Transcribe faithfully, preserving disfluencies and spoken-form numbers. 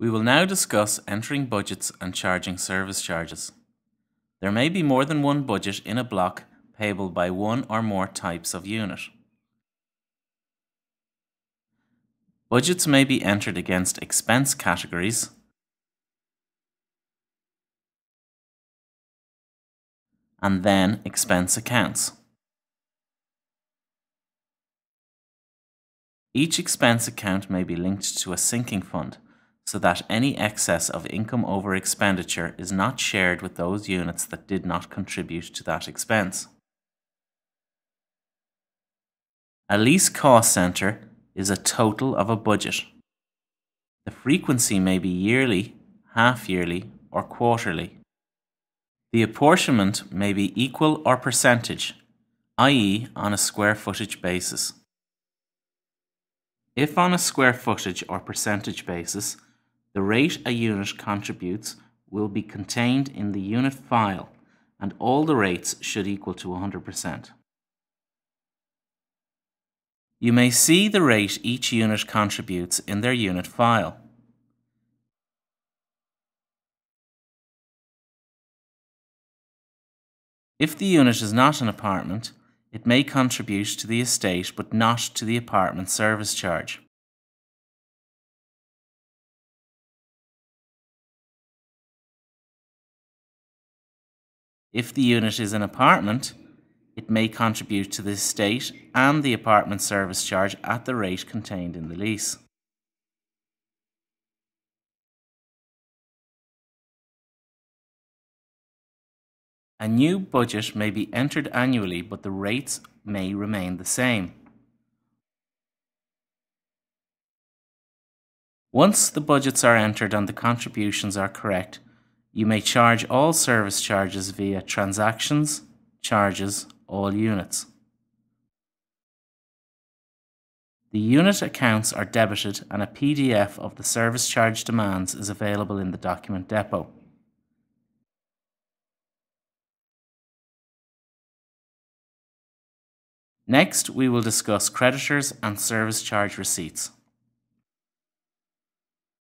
We will now discuss entering budgets and charging service charges. There may be more than one budget in a block payable by one or more types of unit. Budgets may be entered against expense categories, and then expense accounts. Each expense account may be linked to a sinking fund, so that any excess of income over expenditure is not shared with those units that did not contribute to that expense. A lease cost centre is a total of a budget. The frequency may be yearly, half-yearly or quarterly. The apportionment may be equal or percentage, that is on a square footage basis. If on a square footage or percentage basis, the rate a unit contributes will be contained in the unit file, and all the rates should equal to one hundred percent. You may see the rate each unit contributes in their unit file. If the unit is not an apartment, it may contribute to the estate but not to the apartment service charge. If the unit is an apartment, it may contribute to the estate and the apartment service charge at the rate contained in the lease. A new budget may be entered annually, but the rates may remain the same. Once the budgets are entered and the contributions are correct, you may charge all service charges via transactions, charges, all units. The unit accounts are debited and a P D F of the service charge demands is available in the document depot. Next, we will discuss creditors and service charge receipts.